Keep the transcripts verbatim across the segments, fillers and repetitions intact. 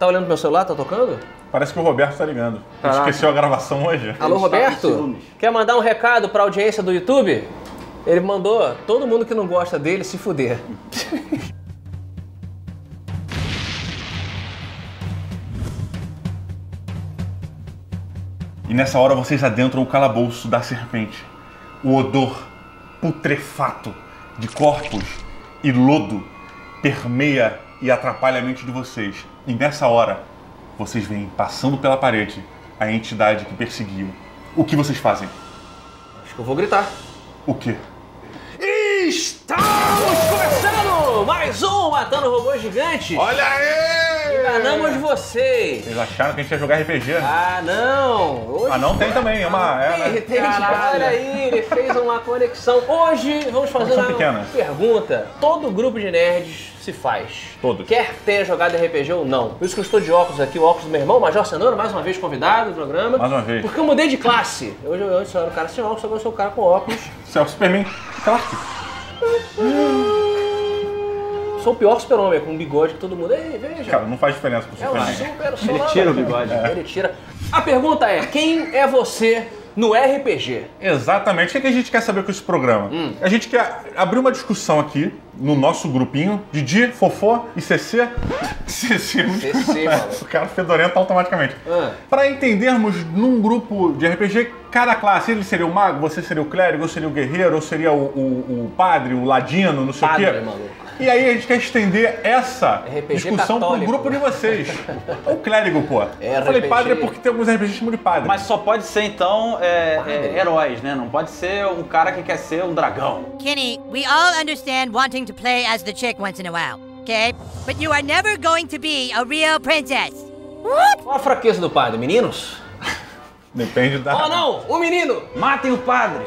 Tá olhando meu celular? Tá tocando? Parece que o Roberto tá ligando. Ele esqueceu a gravação hoje. Alô, Roberto? Quer mandar um recado pra audiência do YouTube? Ele mandou todo mundo que não gosta dele se fuder. E nessa hora vocês adentram o calabouço da serpente. O odor putrefato de corpos e lodo permeia e atrapalha a mente de vocês. E nessa hora vocês veem passando pela parede a entidade que perseguiu. O que vocês fazem? Acho que eu vou gritar. O quê? Estamos começando mais um Matando Robôs Gigantes! Olha aí! Enganamos vocês! Eles acharam que a gente ia jogar R P G? Ah, não! Hoje... Ah, não, tem também, é uma... É, tem, cara, olha aí, ele fez uma conexão. Hoje vamos fazer uma pequenas. pergunta. Todo grupo de nerds se faz. Todos. Quer ter jogado R P G ou não. Por isso que eu estou de óculos aqui, o óculos do meu irmão, Major Cenoura, mais uma vez convidado no programa. Mais uma vez. Porque eu mudei de classe. Hoje eu antes era o cara sem óculos, agora eu sou o cara com óculos. Você é o Superman. Claro que... Sou o pior super-homem, com um bigode que todo mundo... Ei, veja. Cara, não faz diferença pro Superman. É super, super Ele tira o bigode. É. Ele tira. A pergunta é, quem é você no R P G? Exatamente. O que a gente quer saber com esse programa? Hum. A gente quer abrir uma discussão aqui, no nosso grupinho, Didi, Fofô e C C. C C. C C, mano. O cara fedorenta automaticamente. Hum. Pra entendermos, num grupo de R P G, cada classe, ele seria o mago, você seria o clérigo, eu seria o guerreiro, eu seria o, o, o padre, o ladino, não sei o quê. Padre, maluco. E aí a gente quer estender essa R P G discussão para um grupo de vocês. O clérigo, pô. É, eu falei padre porque tem alguns R P Gs que chamam de padre. Mas só pode ser, então, é, é, heróis, né? Não pode ser um cara que quer ser um dragão. Kenny, we all understand wanting to play as the chick once in a while, okay? But you are never going to be a real princess. What? Qual a fraqueza do padre, meninos? Depende da... Oh, não! O menino! Matem o padre!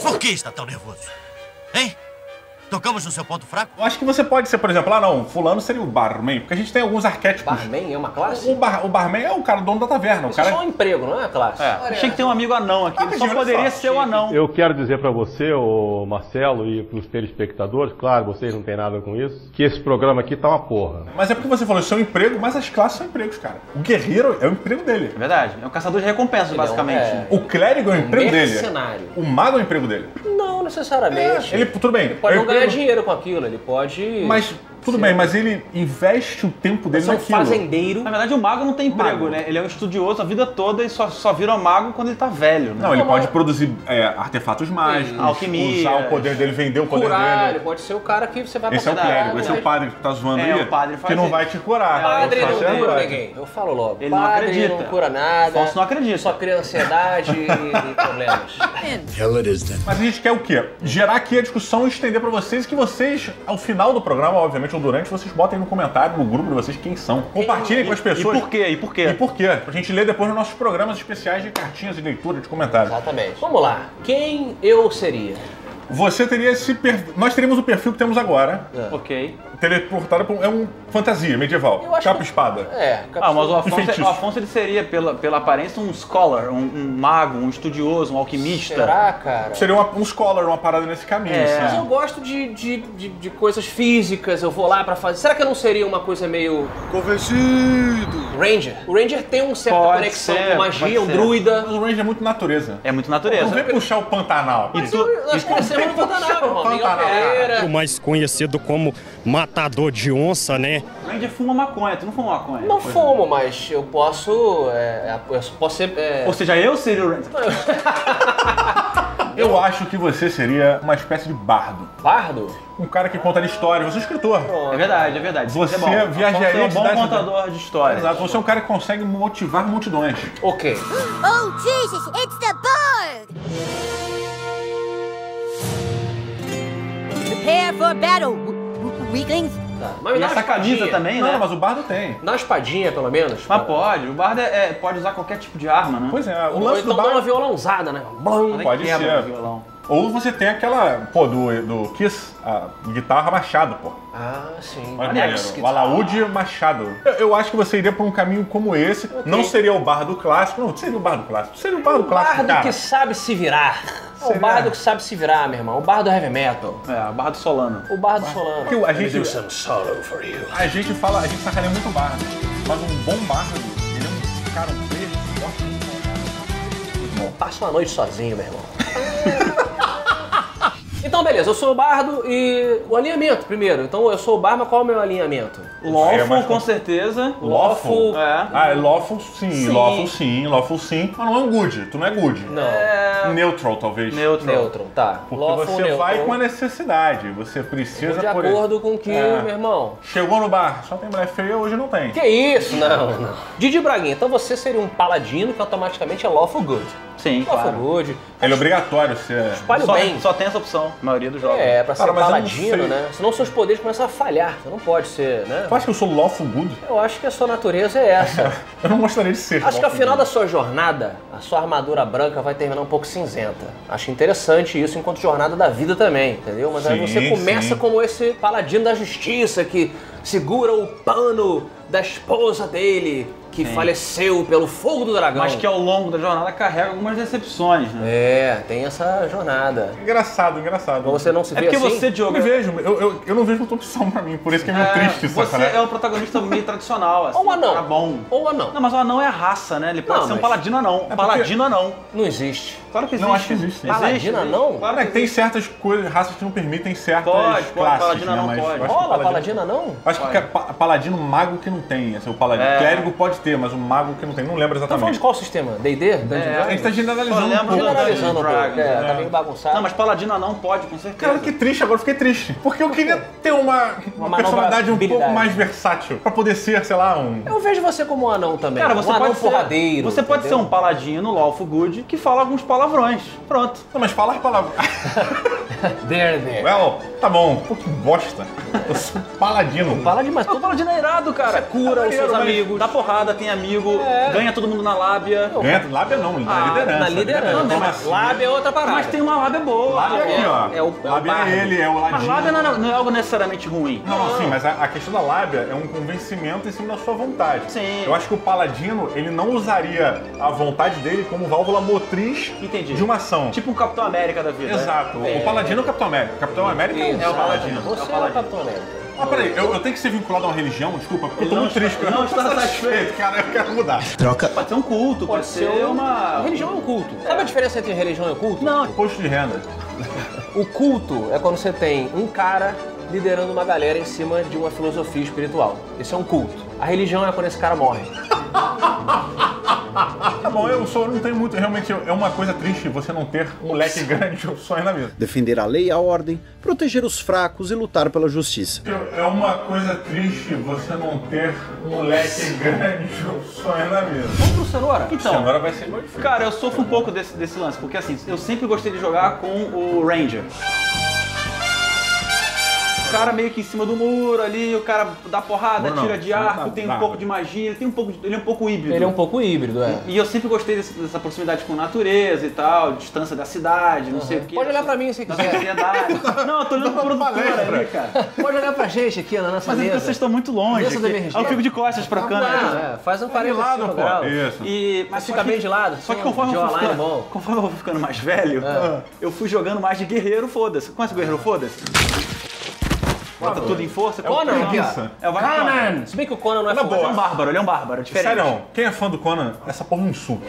Por que está tão nervoso? Hein? Tocamos no seu ponto fraco? Eu acho que você pode ser, por exemplo, ah não, fulano seria o barman, porque a gente tem alguns arquétipos. Barman é uma classe? O, bar, o barman é o cara, o dono da taverna. O cara... Isso é só um emprego, não é uma classe? É. Achei que tem um amigo anão aqui, ah, ele só poderia só. ser o anão. Eu quero dizer pra você, ô Marcelo, e pros telespectadores, claro, vocês não tem nada com isso, que esse programa aqui tá uma porra. Mas é porque você falou, isso é um emprego, mas as classes são empregos, cara. O guerreiro é o emprego dele. É verdade, é um caçador de recompensas, ele basicamente. É... O clérigo é o emprego mercenário. dele. O mago é o emprego dele. Não necessariamente. É. Ele, tudo bem. Ele pode ele não ganhar ganhar dinheiro com aquilo, ele pode... Mas, tudo Sim. bem, mas ele investe o tempo dele naquilo. Ele é um fazendeiro. Na verdade, o mago não tem emprego, mago. né? Ele é um estudioso a vida toda e só, só vira mago quando ele tá velho, né? Não, ele não, pode não. produzir é, artefatos mágicos, alquimia, usar o poder dele, vender o poder curar, dele. Ele pode ser o cara que você vai pra Esse é o clérigo, esse é o padre que tá zoando é, aí, o padre faz que não vai te curar. É, padre não cura agora. ninguém, eu falo logo. Ele padre não acredita. não cura nada. Falso não acredita. Só cria ansiedade e, e problemas. Mas a gente quer o quê? Gerar aqui a discussão e estender pra vocês, que vocês, ao final do programa, obviamente, ou durante, vocês botem no comentário, no grupo de vocês, quem são. Compartilhem e, com as pessoas. E por quê? E por quê? E por quê? Pra gente ler depois nos nossos programas especiais de cartinhas e leitura de comentários. Exatamente. Vamos lá. Quem eu seria? Você teria esse perfil... Nós teríamos o perfil que temos agora. É. Ok. Teleportado por... É um fantasia medieval. Capa e espada. É. Capa ah, mas o Affonso, o Affonso ele seria, pela, pela aparência, um scholar, um, um mago, um estudioso, um alquimista. Será, cara? Seria uma, um scholar, uma parada nesse caminho. É. Assim. Mas eu gosto de, de, de, de coisas físicas, eu vou lá pra fazer... Será que eu não seria uma coisa meio... Convencido! Ranger. O Ranger tem uma certa pode conexão ser, com magia, um druida. Mas o Ranger é muito natureza. É muito natureza. Não vem puxar o Pantanal. E tu... eu, nós conhecemos o Pantanal, Pantanal. O mais conhecido como... Matador de onça, né? Randy fuma maconha, tu não fuma maconha? Não fumo, de... mas eu posso... É, eu posso ser... É... Ou seja, eu seria o Randy. Eu acho que você seria uma espécie de bardo. Bardo? Um cara que conta histórias. Você é um escritor. É verdade, é verdade. Você, você é viajaria... Você é um bom contador de histórias. Exato. Você é um cara que consegue motivar multidões. Ok. Oh, Jesus, it's the bird! Prepare for battle! Tá. Mas e essa camisa também, não, né? Não, mas o bardo tem. Na espadinha, pelo menos. Mas pode. O bardo é, é, pode usar qualquer tipo de arma, né? Pois é. O, o lance então do bardo... dá uma violãozada, né? Blum, pode ser. Um violão. Ou você tem aquela, pô, do, do Kiss, a guitarra Machado, pô. Ah, sim. Aliás, o alaúde Machado. Eu, eu acho que você iria por um caminho como esse. Okay. Não seria o bardo clássico. Não, seria o bardo clássico. Seria o bardo clássico, cara. O bardo que sabe se virar. É o bardo que sabe se virar, meu irmão. O bardo heavy metal. É, o bardo Solano. O bardo Solano. A gente, a gente fala, a gente sacaneia muito o bardo. Mas um bom bardo, ele é um cara um preto, forte, muito bom. Passa uma noite sozinho, meu irmão. Então, beleza, eu sou o bardo e o alinhamento primeiro. Então, eu sou o bardo, mas qual é o meu alinhamento? Lawful, com certeza. Lawful? É. Ah, é Lawful sim, sim. Lawful sim, Lawful sim. Mas não é um good, tu não é good. Não. É... Neutral, talvez. Neutral. Neutral, tá. Porque lawful, você neutral. Vai com a necessidade, você precisa por de acordo por com o que, é. Meu irmão? Chegou no bar, só tem mulher feia, hoje não tem. Que isso? Não, não. Didi Braguinha, então você seria um paladino que automaticamente é Lawful Good. Sim, claro. Good. Ele é obrigatório, você é... Espalha bem. Só tem essa opção, a maioria dos jogos. É, pra ser cara, paladino, né? Senão seus poderes começam a falhar, você não pode ser, né? Tu acha que eu sou Lawful Good? Eu acho que a sua natureza é essa. Eu não gostaria de ser. Acho que ao final good. Da sua jornada, a sua armadura branca vai terminar um pouco cinzenta. Acho interessante isso enquanto jornada da vida também, entendeu? Mas sim, aí você começa sim. Como esse paladino da justiça que segura o pano da esposa dele, que sim. Faleceu pelo fogo do dragão. Mas que ao longo da jornada carrega algumas decepções, né? É, tem essa jornada. Engraçado, engraçado. Mas você não se vê assim? É porque assim? Você, Diogo... Eu me vejo, eu, eu, eu não vejo outra opção pra mim, por isso que é meio é, triste isso. Você é um protagonista meio tradicional, assim. Ou anão. Tá bom. Ou anão. Não, mas o anão é a raça, né? Ele pode não, ser um mas... paladino anão. É porque... Paladino anão. Não existe. Claro que existe. Não, acho que existe. Paladino anão? Claro que é que tem certas coisas, raças que não permitem certas pode, classes. Pode, paladino anão né? Pode. Rola, paladino anão? Acho que é paladino mago que não tem, assim, o paladino. Clérigo pode ter, mas um mago que não tem, não lembro exatamente. Tá falando de qual sistema? D e D? É, a gente tá generalizando um pouco. Generalizando um pouco, é, tá meio bagunçado. Não, mas paladina não pode, com certeza. Cara, que triste, agora fiquei triste. Porque eu queria ter uma, uma, uma personalidade um pouco mais versátil, pra poder ser, sei lá, um... Eu vejo você como um anão também. Cara, você um anão porradeiro. Você pode entendeu? Ser um paladino, lawful good, que fala alguns palavrões. Pronto. Não, mas falar palavras... there, there. Well, tá bom. Pô, que bosta. Eu sou paladino. Um paladino, mas todo paladino é irado, cara. Você cura tá os seus amigos. Dá porrada. Tem amigo, é. Ganha todo mundo na lábia. Ganha lábia não, na ah, liderança. Na liderança. Não, mas lábia é outra parada. Mas tem uma lábia boa. Lábia aqui, é, ó. É o, é lábia é ele, é o ladinho. Mas lábia não, não é algo necessariamente ruim. Não, não, não. Sim, mas a, a questão da lábia é um convencimento em cima da sua vontade. Sim. Eu acho que o paladino, ele não usaria a vontade dele como válvula motriz entendi. De uma ação. Tipo um Capitão América da vida. Exato. É. O paladino é o Capitão América. O Capitão América é, é o paladino. Você é o paladino. É o Capitão América. Ah, peraí, eu, eu tenho que ser vinculado a uma religião? Desculpa, porque eu tô muito triste. Não, está satisfeito, cara, eu quero mudar. Troca. Pode ser um culto, pode, pode ser uma... Religião é um culto. É. Sabe a diferença entre religião e culto? Não. Imposto de renda. O culto é quando você tem um cara liderando uma galera em cima de uma filosofia espiritual. Esse é um culto. A religião é quando esse cara morre. Tá bom, eu sou, não tenho muito. Realmente é uma coisa triste você não ter um leque grande de opções na vida. Defender a lei e a ordem, proteger os fracos e lutar pela justiça. É uma coisa triste você não ter um leque grande de opções na vida. Vamos pro Cenoura? Então, Cenoura vai ser muito difícil. Cara, eu sofro um pouco desse, desse lance, porque assim, eu sempre gostei de jogar com o Ranger. O cara meio que em cima do muro ali, o cara dá porrada, não, tira de não, arco, não, tem um não. pouco de magia, ele tem um pouco de, ele é um pouco híbrido. Ele é um pouco híbrido, é. E, e eu sempre gostei desse, dessa proximidade com natureza e tal, distância da cidade, não uhum. sei o que. Pode olhar pra mim se quiser. Não, eu tô olhando pro produtor ali, cara. Pode olhar pra gente aqui na nossa mas mesa. Mas vocês estão muito longe. Aí eu fico de costas pra câmera. É, faz um quarenta e cinco graus. Isso. E, mas fica bem de lado. Só que conforme eu vou ficando mais velho, eu fui jogando mais de guerreiro, foda-se. Conhece o guerreiro, foda-se? Bota tudo em força. É o Conan. É o Conan. Se bem que o Conan não é foda, ele é um bárbaro, ele é um bárbaro. Diferente. Sério, quem é fã do Conan, essa porra é um suco.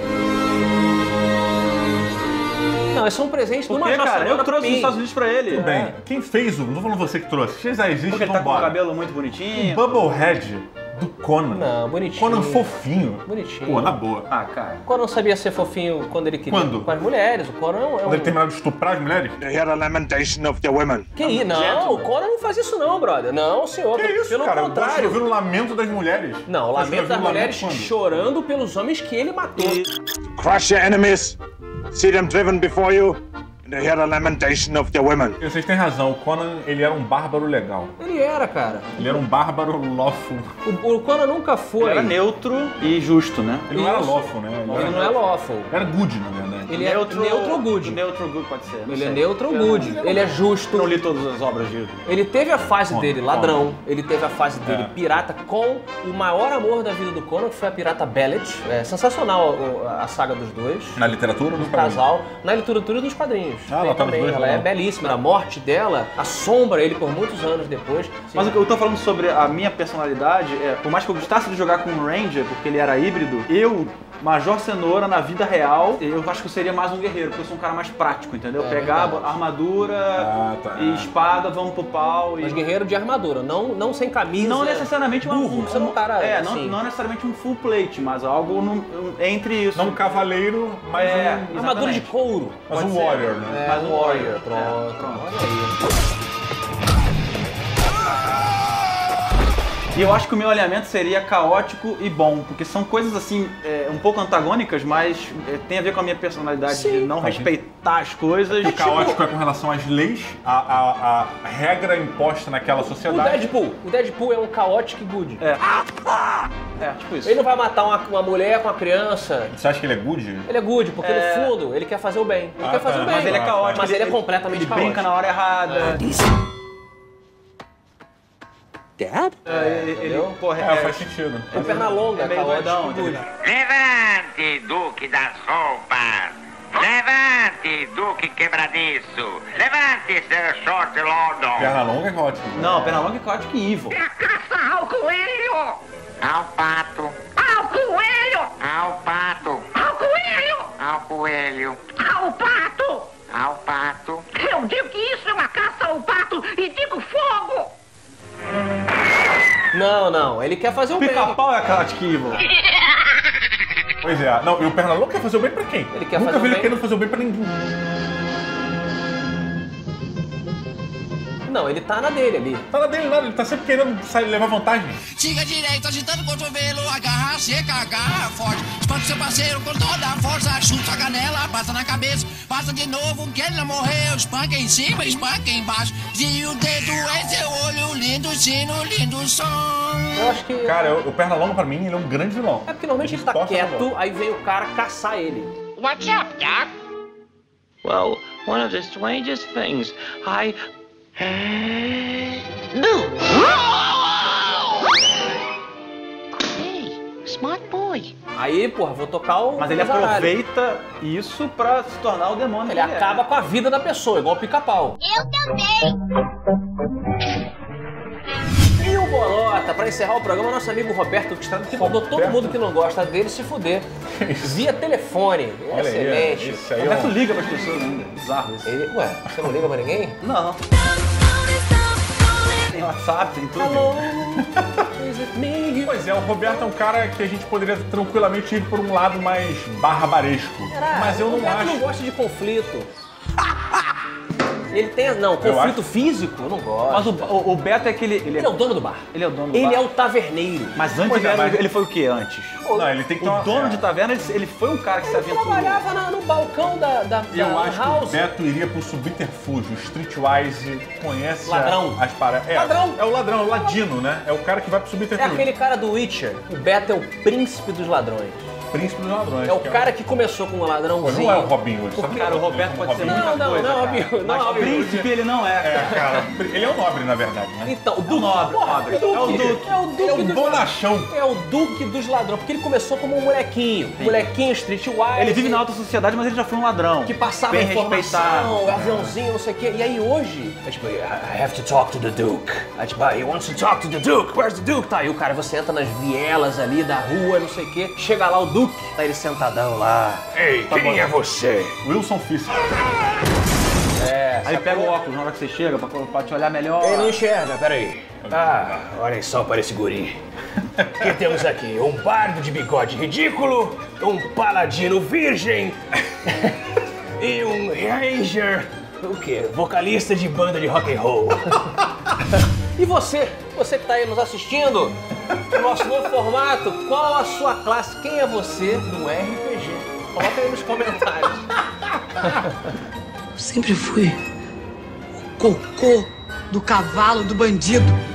Não, é só um presente do Major Cenoura. Eu trouxe os Estados Unidos pra ele. Tudo bem. Quem fez o... Não tô falando você que trouxe. Vocês já existem, vambora. Porque ele tá com o cabelo muito bonitinho. O Bubblehead do Conan. Não, bonitinho. Conan fofinho. Bonitinho. Pô, na boa. Ah, cara. O Conan sabia ser fofinho quando ele queria. Quando? Com as mulheres. O Conan é um... Quando ele terminava de estuprar as mulheres? They are a lamentation of the women. Que isso? Não, o Conan não faz isso não, brother. Não, senhor. Que isso, pelo cara? contrário. Eu vi o lamento das mulheres. Não, o lamento das mulheres lamento chorando pelos homens que ele matou. Crush your enemies. See them driven before you. They had a lamentation of the women. Vocês têm razão, o Conan, ele era um bárbaro legal. Ele era, cara. Ele era um bárbaro lawful. O, o Conan nunca foi. Ele era neutro e justo, né? Ele não era lawful, né? Ele, ele era... não é lawful. Era good, na verdade. Ele é neutro, neutro good. Neutro good pode ser. Ele sei. é neutro good. Ele, ele é justo. Eu não li todas as obras dele. Ele teve a fase Conan, dele ladrão. Conan. Ele teve a fase dele é. pirata com o maior amor da vida do Conan, que foi a pirata Bellet. É sensacional a, a saga dos dois. Na literatura ou nos quadrinhos? Casal. Na literatura dos quadrinhos. Sonhos. Ah, ela também, dois, ela é belíssima. A morte dela assombra ele por muitos anos depois. Sim. Mas o que eu tô falando sobre a minha personalidade é, por mais que eu gostasse de jogar com o Ranger, porque ele era híbrido, eu, Major Cenoura, na vida real, eu acho que eu seria mais um guerreiro, porque eu sou um cara mais prático, entendeu? É, pegar é armadura ah, tá. e espada, vamos pro pau. E... Mas guerreiro de armadura, não, não sem camisa. Não necessariamente burro, um, um, um cara. É, assim. não, não necessariamente um full plate, mas algo no, entre isso. Não um cavaleiro, mas é, um, armadura de couro. Mas um, ser, warrior, né? é, mas um warrior, né? Mas um warrior. Pronto, pronto. Olha aí. E eu acho que o meu alinhamento seria caótico e bom, porque são coisas assim, é, um pouco antagônicas, mas é, tem a ver com a minha personalidade. Sim. De não respeitar as coisas. O caótico é com relação às leis, a, a, a regra imposta naquela sociedade. O Deadpool, o Deadpool é um chaotic good. É. É, tipo isso. Ele não vai matar uma, uma mulher com uma criança. Você acha que ele é good? Ele é good, porque é... no fundo ele quer fazer o bem. Ele ah, quer fazer tá. o bem. Mas ele é caótico. Mas ele, ele é completamente ele caótico. Ele brinca na hora errada. É. Dad? É, ele, ele, porra, é, é, faz sentido. É perna longa, é meio doidão. Levante, Duque das roupas! Levante, Duque quebradiço! Levante, seu short London! Perna longa é caótico. Né? Não, perna longa é caótico e evil. É a caça ao coelho! Ao pato! Ao coelho! Ao pato! Ao coelho! Ao coelho! Ao pato! Ao pato! Eu digo que isso é uma caça ao pato e digo fogo! Não, não, ele quer fazer o bem. Pica-pau é chaotic evil. Pois é, não, e o Pernalonga quer fazer o bem pra quem? Ele quer Nunca fazer o bem. Nunca vi ele querendo fazer o bem pra ninguém. Não, ele tá na dele ali. Tá na dele, não, ele tá sempre querendo sair, levar vantagem. Siga direito, agitando o cotovelo, agarra, seca, agarra, forte. Espanta seu parceiro com toda a força, chuta a canela, passa na cabeça, passa de novo, que ele não morreu. Espanca em cima, espanca embaixo. E o dedo é seu olho, lindo sino, lindo som. Eu acho que... Cara, eu, o Pernalonga pra mim, ele é um grande vilão. É porque normalmente ele, ele tá quieto, aí vem o cara caçar ele. What's up, Doc? Well, one of the strangest things, I... Boo! Hey, smart boy. Aí, porra, vou tocar o... Mas ele aproveita isso pra se tornar o demônio. Ele acaba com a vida da pessoa, igual o pica-pau. Eu também! E o Bolota, pra encerrar o programa, nosso amigo Roberto Duque Estrada, que mandou todo mundo que não gosta dele se fuder. Via telefone. Olha, excelente. O Roberto liga pras pessoas ainda. Bizarro isso. Ele, ué, você não liga pra ninguém? Não. Tem WhatsApp, tem tudo. Pois é, o Roberto é um cara que a gente poderia tranquilamente ir por um lado mais barbaresco. Caraca, mas eu não acho. O Roberto não gosta de conflito. Ele tem... Não, conflito físico, eu não gosto. Mas o, o, o Beto é aquele... Ele, ele é, é o dono do bar. Ele é o dono do ele bar. Ele é o taverneiro. Mas antes é, mas... ele foi o que antes? O, não, ele tem que o dono é. de taverna, ele, ele foi um cara que ele se aventurou. Ele trabalhava na, no balcão da, da, eu da acho house. Que o Beto iria pro subterfúgio, streetwise, conhece ladrão. as paradas. É, ladrão. É o ladrão, o ladino, né? É o cara que vai pro subterfúgio. É aquele cara do Witcher. O Beto é o príncipe dos ladrões. Príncipe dos ladrões. É o que cara é o... que começou com um ladrãozinho. Não é o Robin Hood. Porque... Cara, o Roberto pode Robin ser muita não, não, coisa, não, cara. Não, não, não, Mas o príncipe ele não é. É, cara. Ele é o nobre, na verdade, né? Então, o Duque. É o Duque. É o Duque. É o bonachão. É o Duque dos ladrões. Porque ele começou como um molequinho. Sim. Molequinho, streetwise. Ele vive na alta sociedade, mas ele já foi um ladrão. Que passava bem informação, aviãozinho, não sei o quê. E aí hoje... É tipo, I have to talk to the Duke. É tipo, he wants to talk to the Duke. Where's the Duke? Tá, aí o cara, você entra nas vielas ali da rua, não sei o quê. Chega lá o Duque, tá ele sentadão lá. Ei, tá quem bom. é você? Wilson Fisk. É, aí pega o óculos na hora que você chega pra, pra te olhar melhor. Ele não enxerga, peraí. Ah, olhem só para esse guri. O que temos aqui? Um bardo de bigode ridículo, um paladino virgem e um ranger, o quê? Vocalista de banda de rock and roll. E você, você que tá aí nos assistindo, no nosso novo formato, qual a sua classe? Quem é você no R P G? Coloca aí nos comentários. Eu sempre fui o cocô do cavalo do bandido.